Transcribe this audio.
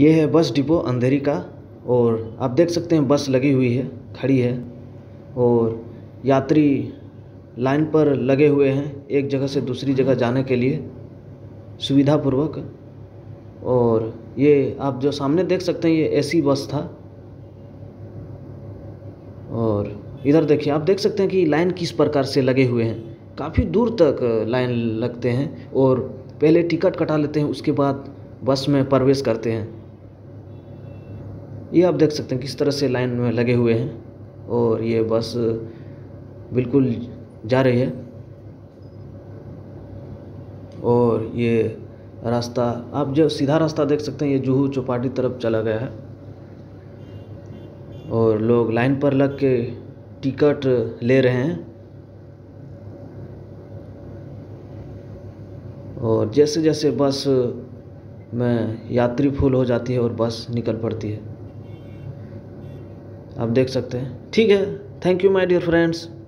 ये है bus depot अंधेरी का। और आप देख सकते हैं बस लगी हुई है, खड़ी है और यात्री लाइन पर लगे हुए हैं एक जगह से दूसरी जगह जाने के लिए सुविधापूर्वक। और ये आप जो सामने देख सकते हैं ये एसी बस था। और इधर देखिए, आप देख सकते हैं कि लाइन किस प्रकार से लगे हुए हैं, काफ़ी दूर तक लाइन लगते हैं और पहले टिकट कटा लेते हैं, उसके बाद बस में प्रवेश करते हैं। ये आप देख सकते हैं किस तरह से लाइन में लगे हुए हैं और ये बस बिल्कुल जा रही है। और ये रास्ता, आप जो सीधा रास्ता देख सकते हैं, ये जूहू चौपाटी तरफ चला गया है। और लोग लाइन पर लग के टिकट ले रहे हैं। और जैसे जैसे बस में यात्री फुल हो जाती है और बस निकल पड़ती है, आप देख सकते हैं। ठीक है, thank you my dear friends.